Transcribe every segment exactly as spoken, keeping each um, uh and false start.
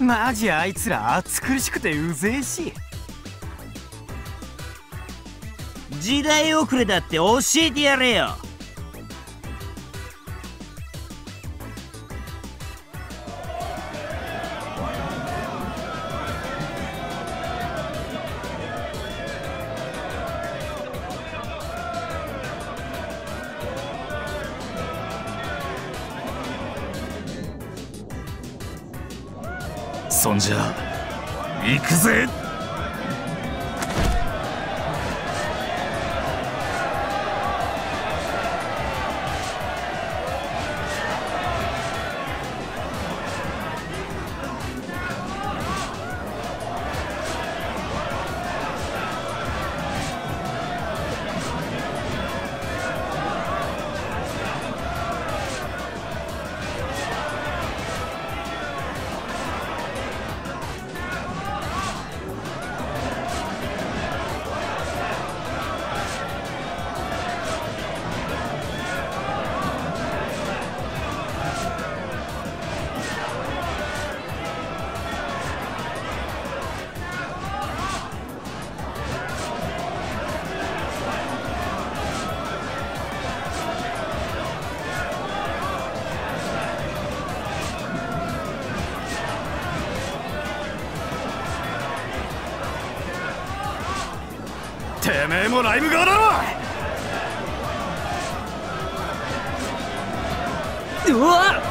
マジあいつら暑苦しくてうぜえし。時代遅れだって教えてやれよ。そんじゃ行くぜ。てめえもライブ側だろ。うわっ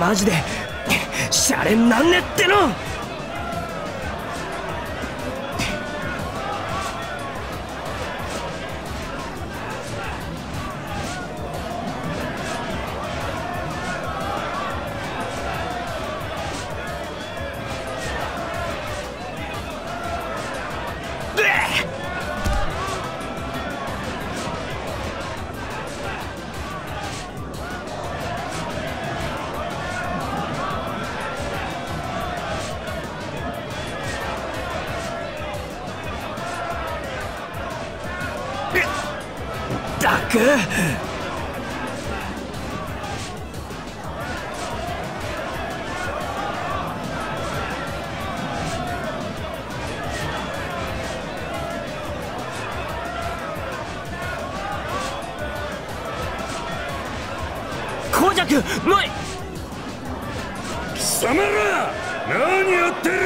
マジでシャレになんねっての。こうじゃくない。貴様ら何やってる。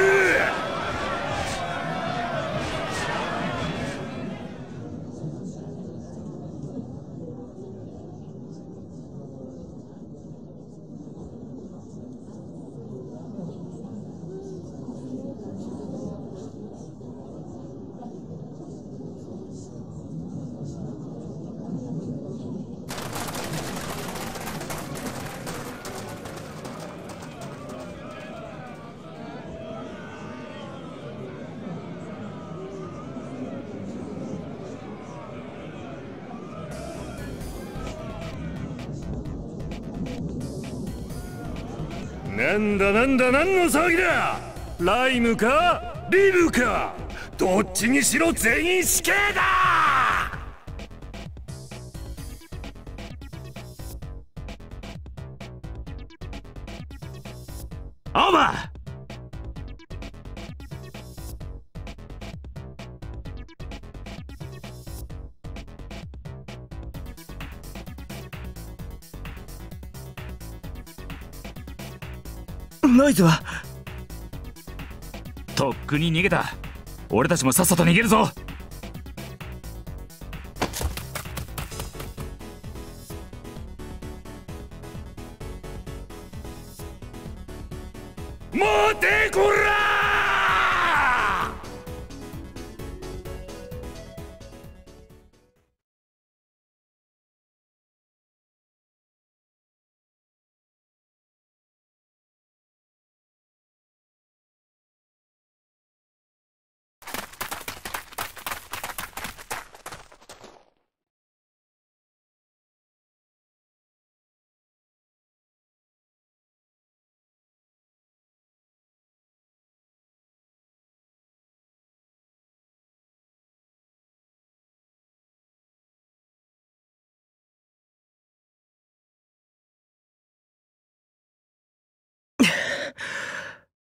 なんだなんだ何の騒ぎだ。ライムかリブかどっちにしろ全員死刑だ。アバノイズはとっくに逃げた。俺たちもさっさと逃げるぞ。待てこら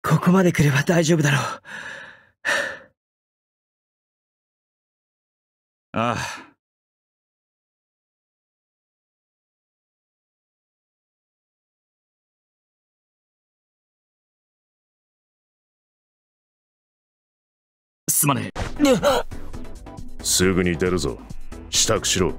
ここまで来れば大丈夫だろう。ああ。すまねえ。すぐに出るぞ。支度しろ。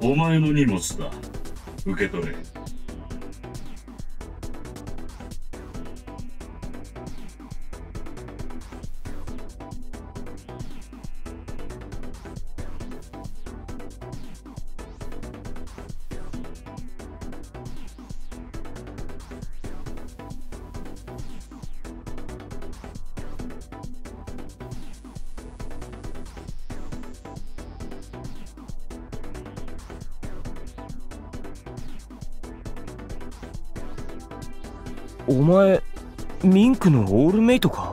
お前の荷物だ。受け取れ。お前、ミンクのオールメイトか？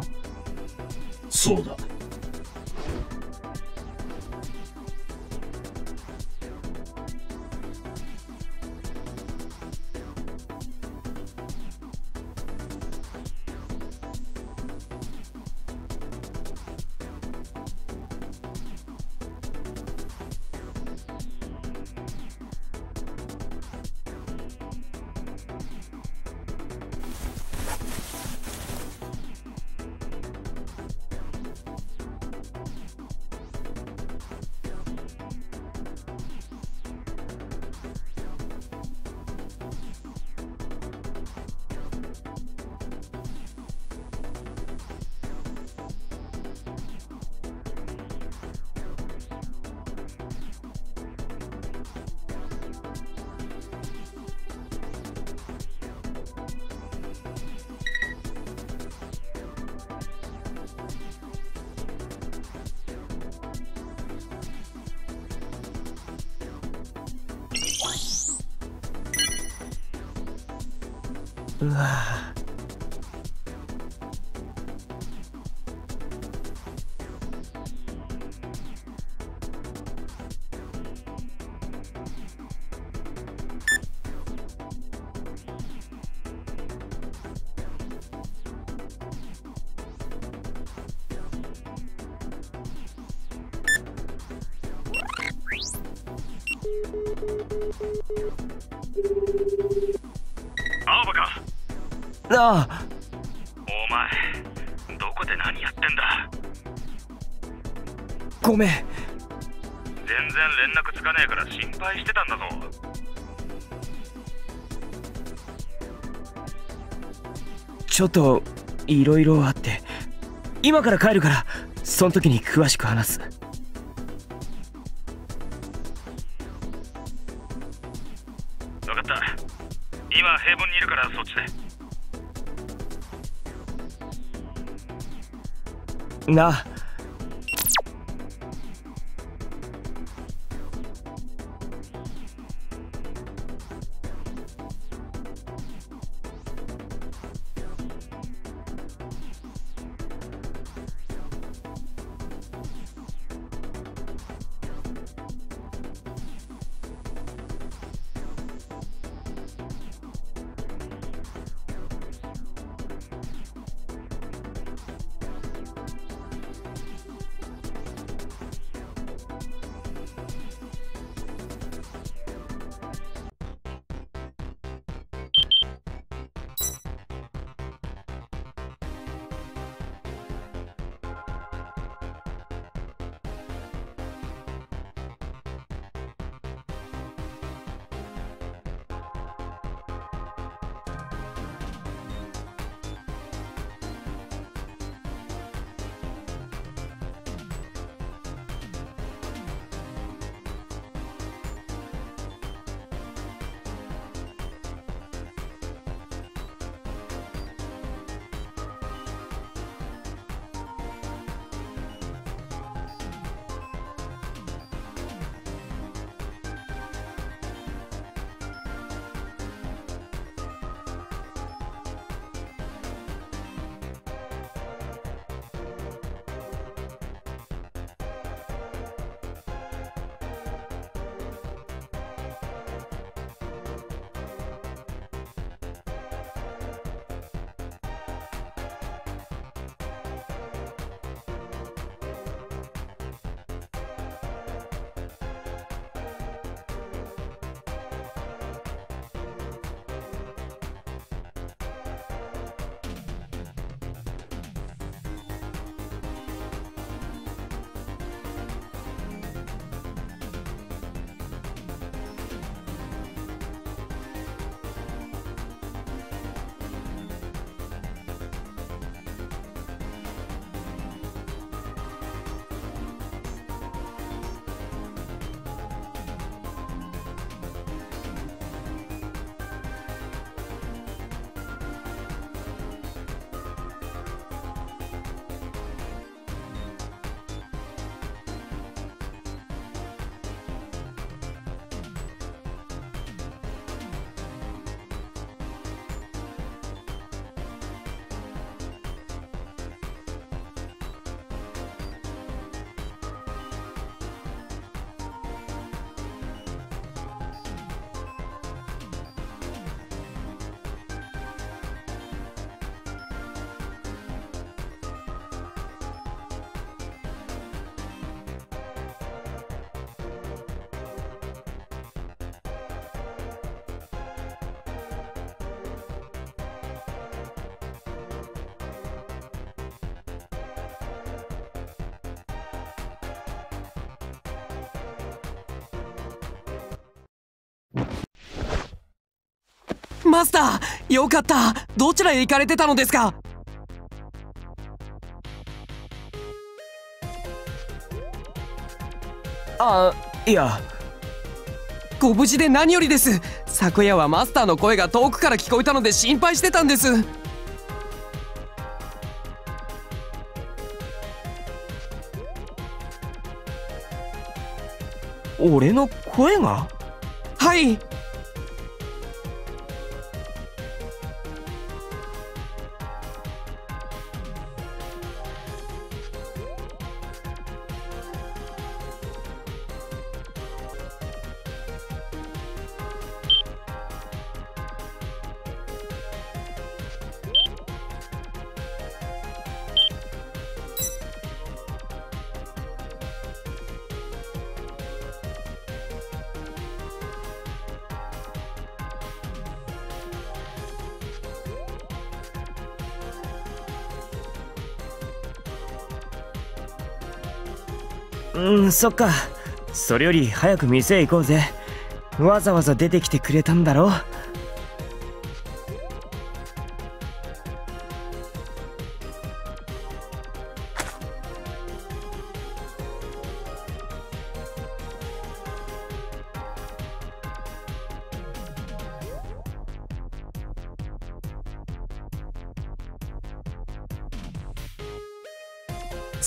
そうだ。うわあ。ああ、お前どこで何やってんだ。ごめん、全然連絡つかねえから心配してたんだぞ。ちょっといろいろあって、今から帰るからその時に詳しく話す。分かった。今平凡にいるからそっちで。な。マスター、よかった。どちらへ行かれてたのですか？あ、いや、ご無事で何よりです。昨夜はマスターの声が遠くから聞こえたので心配してたんです。俺の声が？はい、うん、そっか。それより早く店へ行こうぜ。わざわざ出てきてくれたんだろう。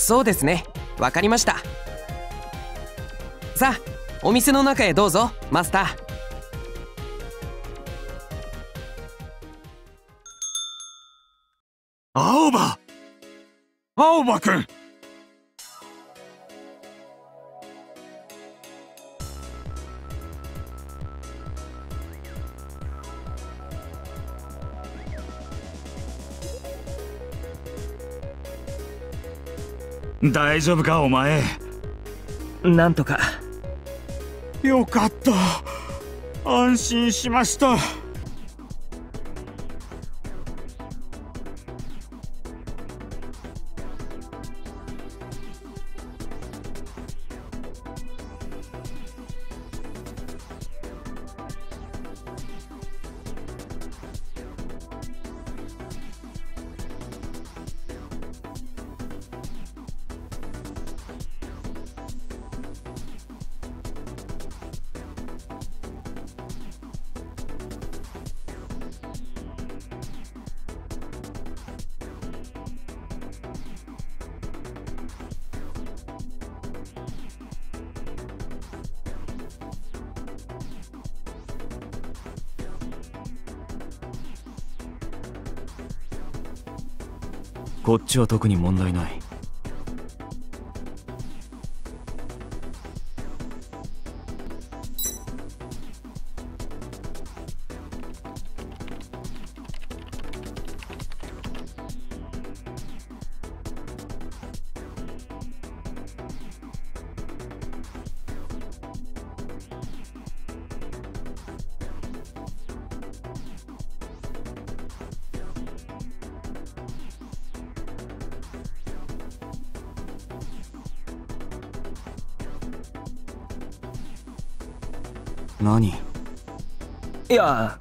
そうですね、わかりました。さあお店の中へどうぞマスター。青葉、青葉くん、大丈夫かお前。なんとか。よかった、安心しました。こっちは特に問題ない。何？いや、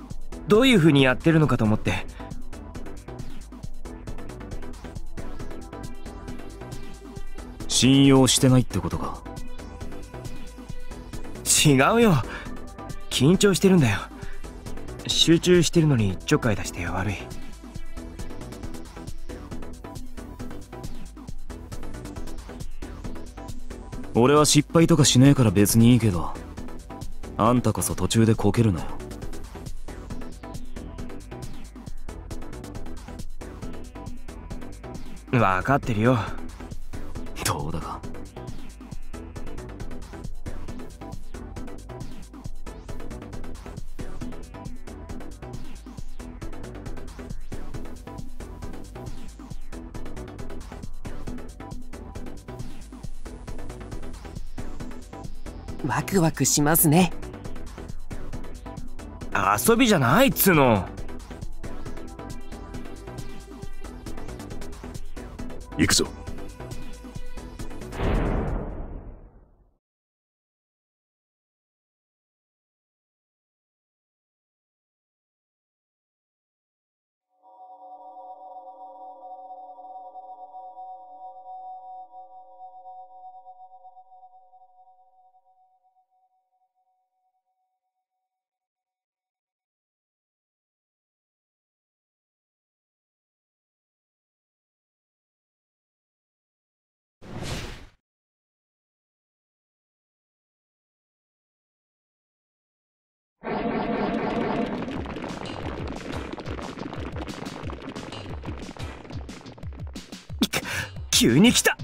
どういう風にやってるのかと思って。信用してないってことか。違うよ、緊張してるんだよ。集中してるのにちょっかい出して悪い。俺は失敗とかしねえから別にいいけど、あんたこそ途中でこけるなよ。分かってるよ。どうだか。ワクワクしますね。遊びじゃないっつうの。行くぞ。急に来た。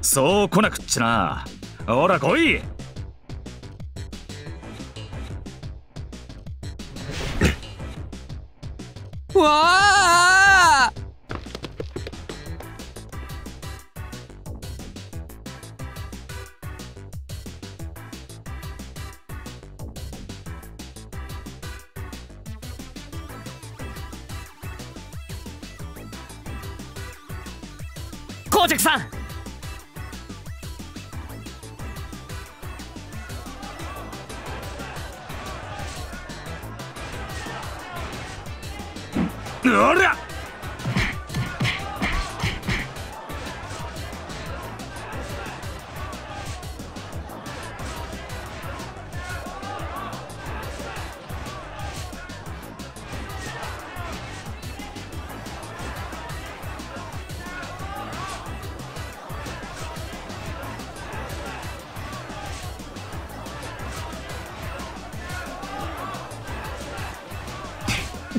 そう来なくっちな。ほら来い。わあ。コージェクさん、おら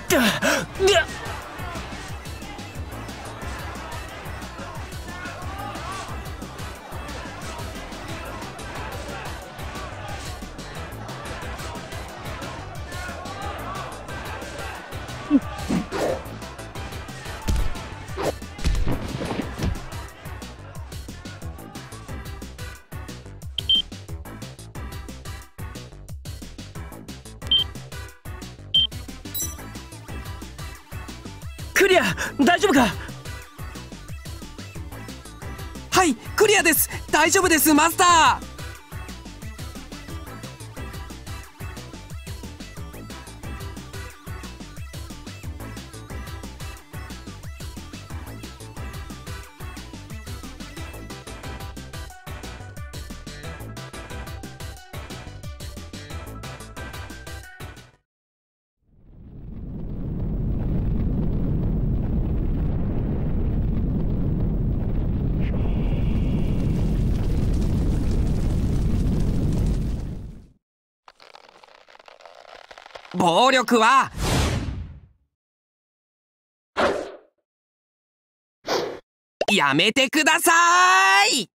だだクリア、大丈夫か。はい、クリアです。大丈夫ですマスター。暴力はやめてください。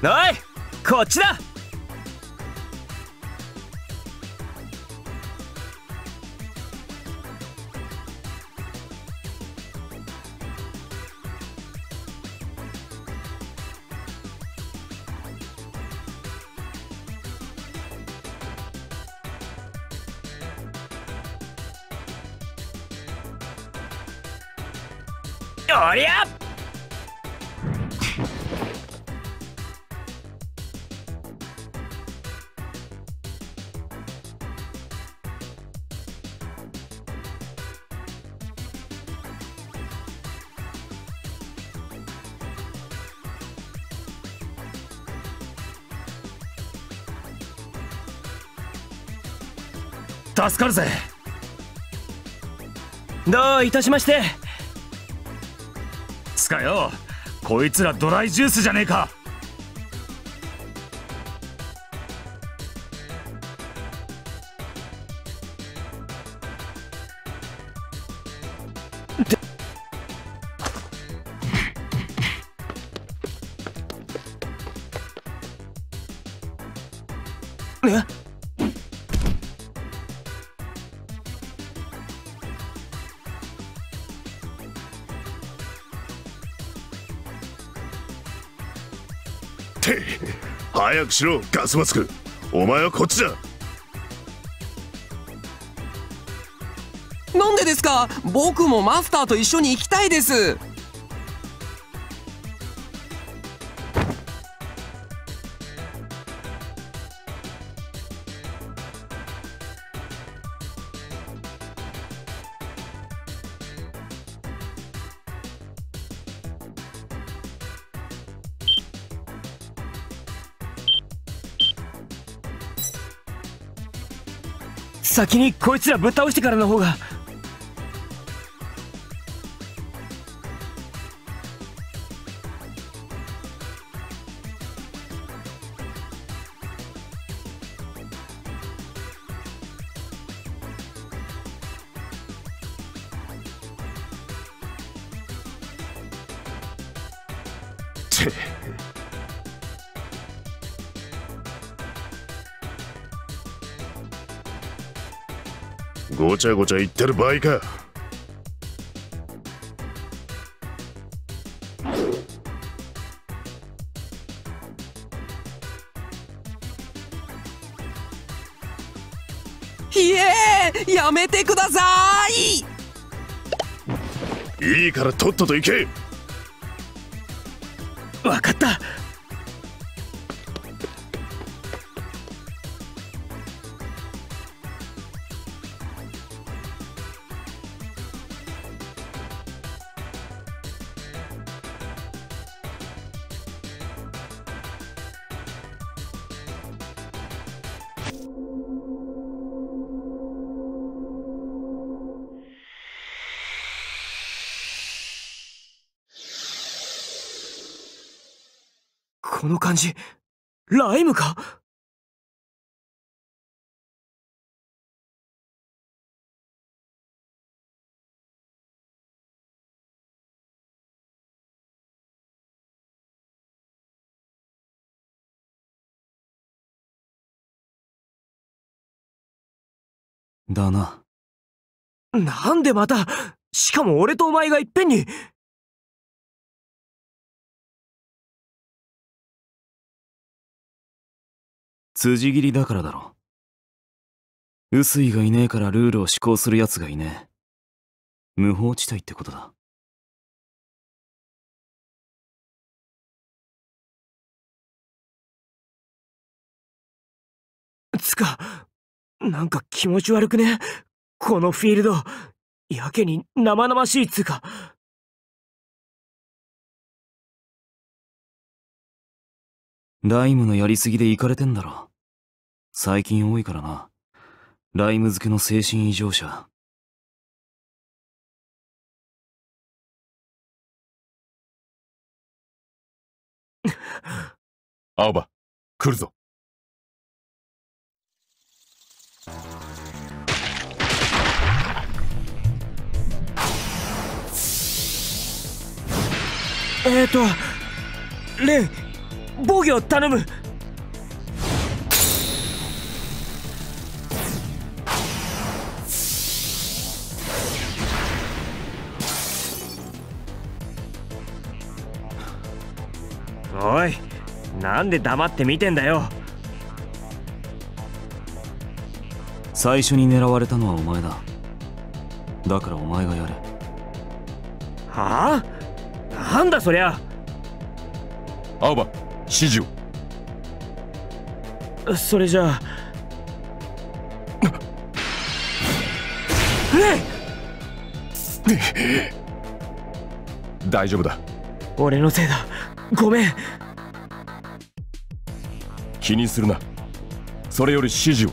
おい、こっちだ。おりゃ！助かるぜ。どういたしまして。つかよ、こいつらドライジュースじゃねえか。え？早くしろガスマスク。お前はこっちだ。なんでですか。僕もマスターと一緒に行きたいです。先にこいつらぶっ倒してからの方が。せごちゃごちゃ言ってる場合か。いえ、やめてください。いいからとっとと行け。わかった。この感じ、ライムか？だな。なんでまた、しかも俺とお前がいっぺんに。辻斬りだからだろ。臼井がいねえからルールを施行する奴がいねえ。無法地帯ってことだ。つか、なんか気持ち悪くね？このフィールド、やけに生々しいっつうか。ライムのやりすぎでイカれてんだろ。最近多いからな、ライム漬けの精神異常者。青葉、来るぞ。えーとレン、防御を頼む。おい、なんで黙って見てんだよ。最初に狙われたのはお前だ。だからお前がやれ。はあ？なんだそりゃ。青葉、指示を。それじゃあ大丈夫だ。俺のせいだ、ごめん。気にするな。それより指示を。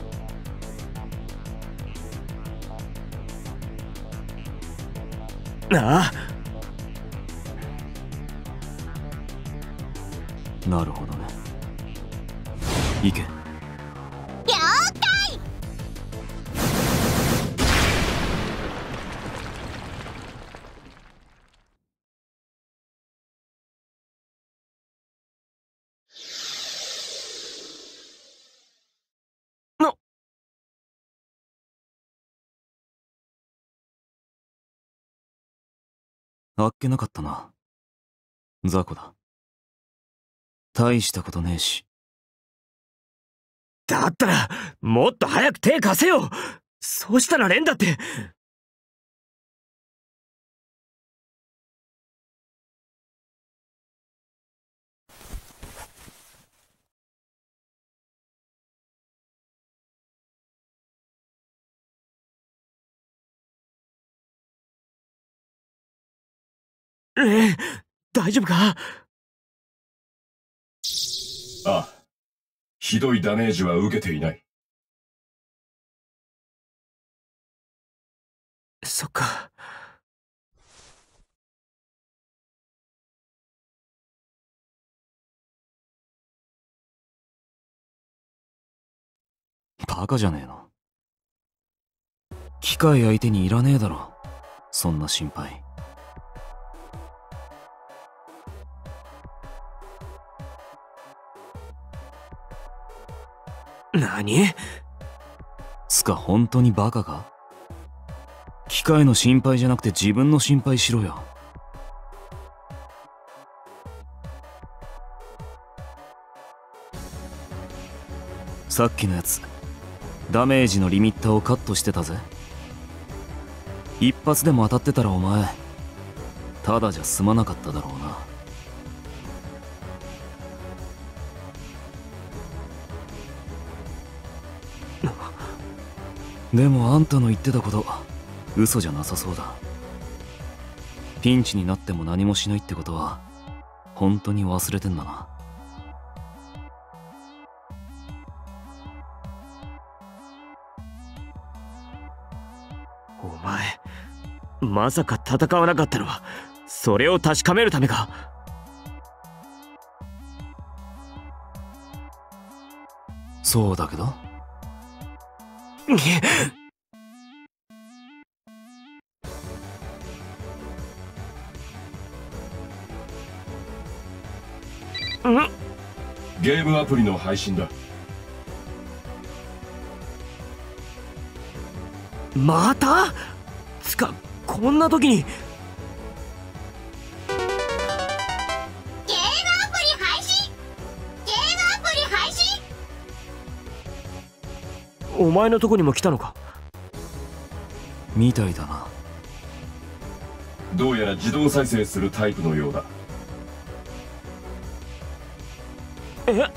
ああ、なるほどね。行け。了解。な。あっけなかったな。雑魚だ。大したことねえし。だったらもっと早く手貸せよ。そうしたらレンだって。レン、大丈夫か？ああ、ひどいダメージは受けていない。そっか。バカじゃねえの。機械相手にいらねえだろ、そんな心配。何？つか本当にバカか？機械の心配じゃなくて自分の心配しろよ。さっきのやつダメージのリミッターをカットしてたぜ。一発でも当たってたらお前ただじゃ済まなかっただろうな。でもあんたの言ってたこと嘘じゃなさそうだ。ピンチになっても何もしないってことは本当に忘れてんだな。お前まさか戦わなかったのはそれを確かめるためか？そうだけど。ゲームアプリの配信だ。また？つかこんな時に。お前のとこにも来たのかみたいだな。どうやら自動再生するタイプのようだ。えっ、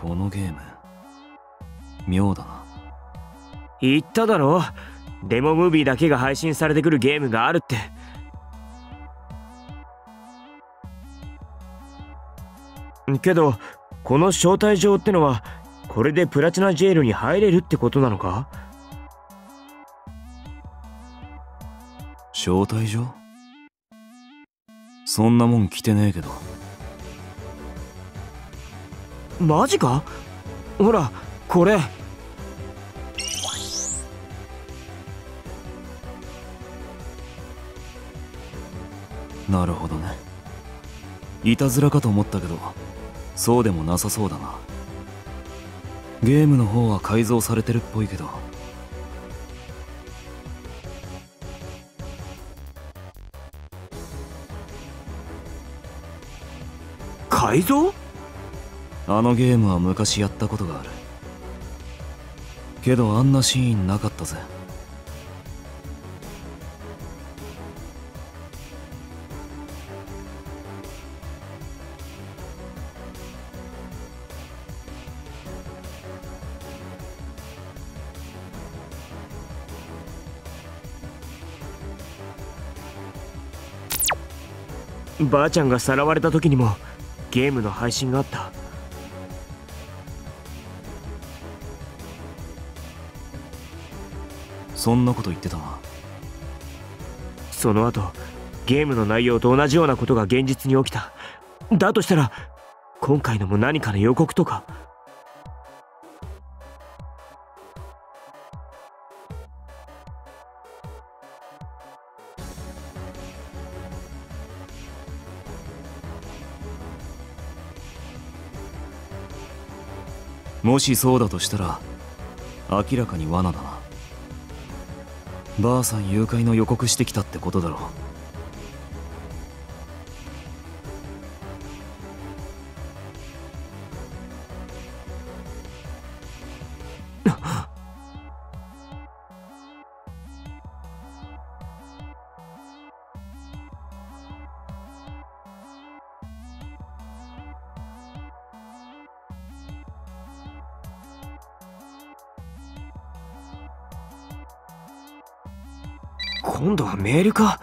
このゲーム妙だな。言っただろ、デモムービーだけが配信されてくるゲームがあるって。けどこの招待状ってのはこれでプラチナジェイルに入れるってことなのか？招待状？そんなもん来てねえけど。マジか？ほらこれ。なるほどね。いたずらかと思ったけどそうでもなさそうだな。ゲームの方は改造されてるっぽいけど。改造？あのゲームは昔やったことがあるけどあんなシーンなかったぜ。ばあちゃんがさらわれた時にもゲームの配信があった。そんなこと言ってたな。その後ゲームの内容と同じようなことが現実に起きた。だとしたら今回のも何かの予告とか。もしそうだとしたら明らかに罠だな。ばあさん誘拐の予告してきたってことだろう。今度はメールか。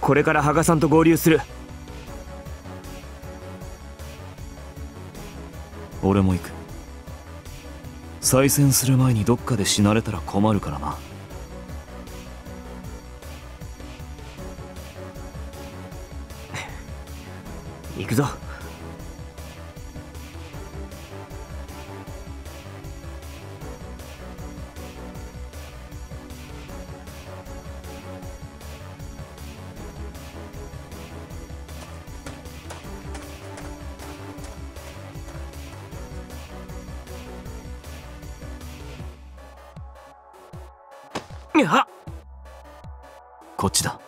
これから羽賀さんと合流する。俺も行く。再戦する前にどっかで死なれたら困るからな。行くぞ。こっちだ。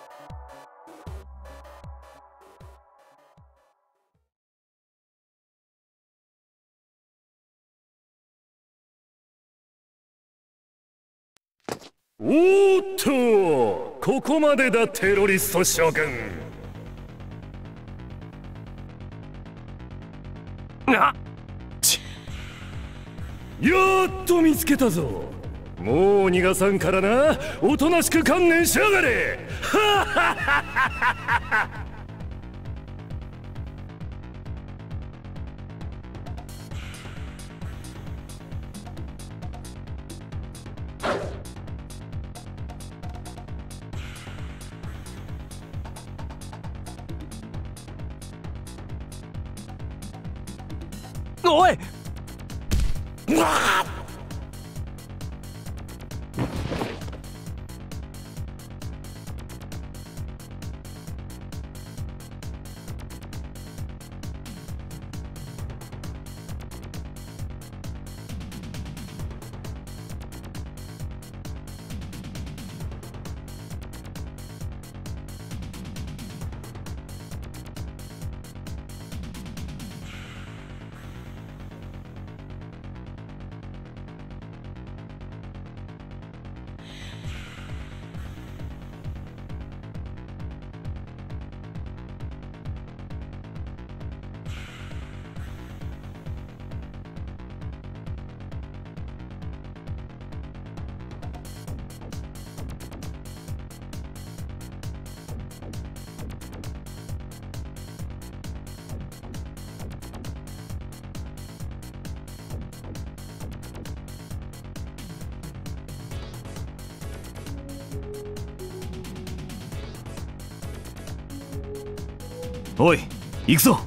おーっと、ここまでだテロリスト将軍。あっ、やっと見つけたぞ。もう逃がさんからな。おとなしく観念しやがれ。ハハハハハハ。おい。おい、行くぞ。